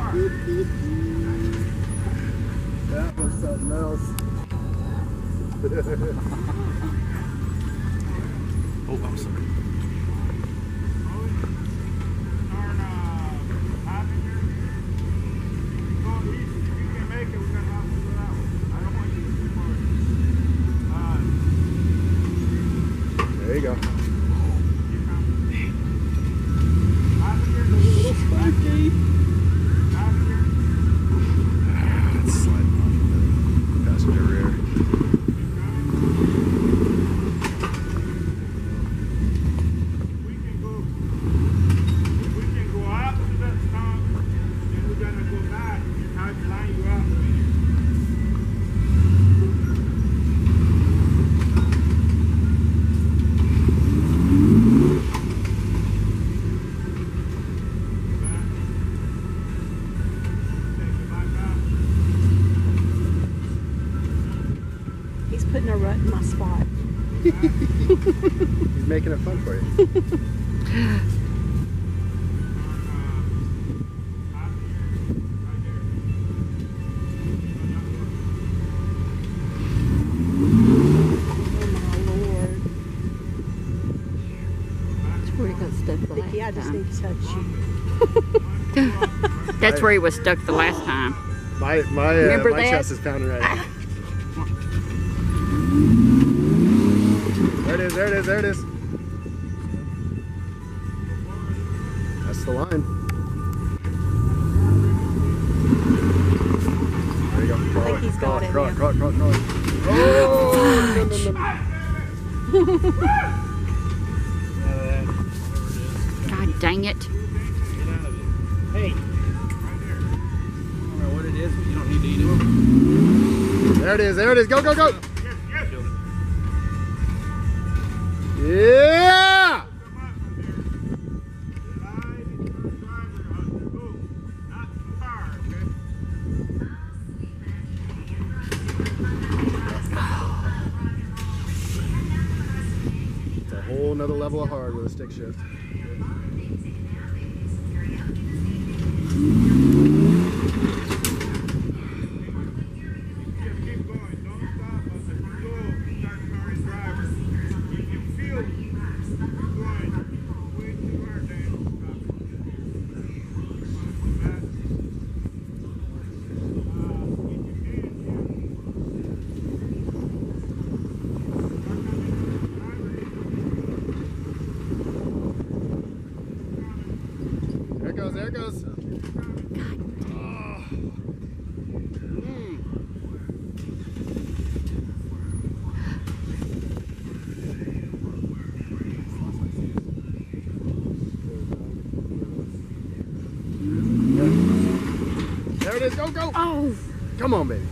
That was something else. Oh, I'm sorry. There you go. Putting a rut in my spot. He's making it fun for you. Vicki, I just need to touch you. That's where he was stuck the last time. My chest is pounding right now. There it is, there it is, there it is. That's the line. There you go. Crawl it, crawl it, crawl it, crawl it, crawl it, crawl it. Oh! No. God dang it. Get out of it. Hey. I don't know what it is, but you don't need to eat it. There it is, there it is. Go, go, go. Yeah! It's a whole nother level of hard with a stick shift. There it goes. God. Mm. There it is. Go, go. Oh. Come on, baby.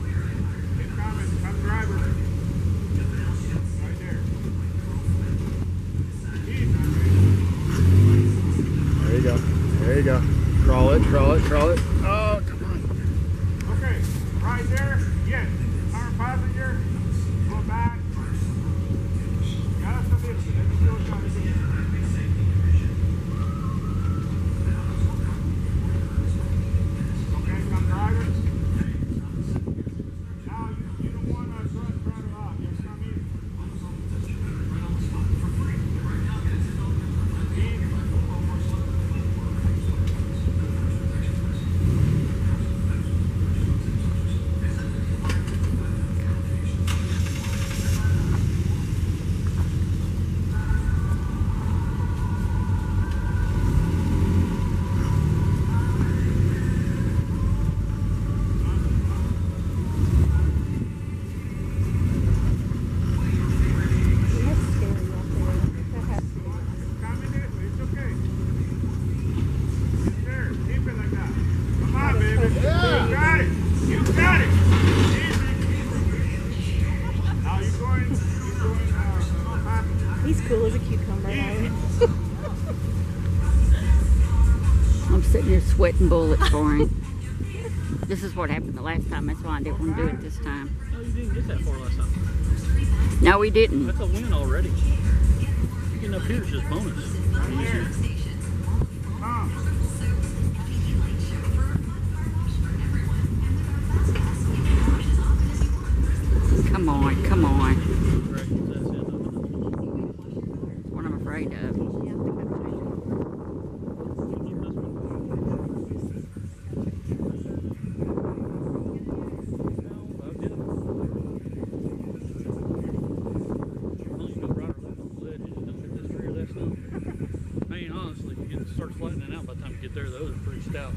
There you go. There you go. Crawl it, crawl it, crawl it. Oh, come on. Okay, right there, yes. Turn passenger, go back. Got us a bit. Okay, come driver. Now you don't want to drive it off. Yes, come here. He's cool as a cucumber. I'm sitting here sweating bullets for him. This is what happened the last time. That's why I didn't want to do it this time. No, you didn't get that far last time. No, we didn't. That's a win already. Getting up here is just bonus. Right here. reached out.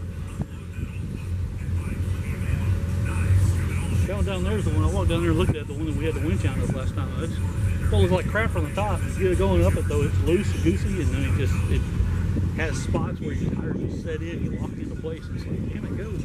Down there's the one I walked down there and looked at, the one that we had the winch out of last time. It's well, it's like crap from the top. You get it going up it though, it's loose and goosey, and then it just has spots where your tires just set in, you lock it into place, and it's like, damn, it goes.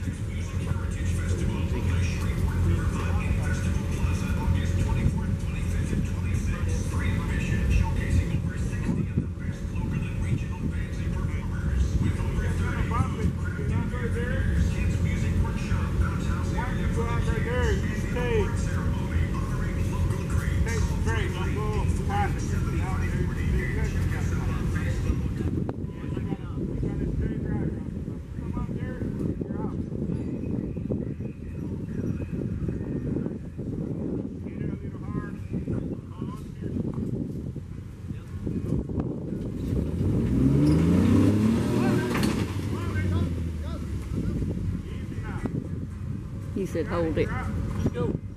He said, hold it. Let's go.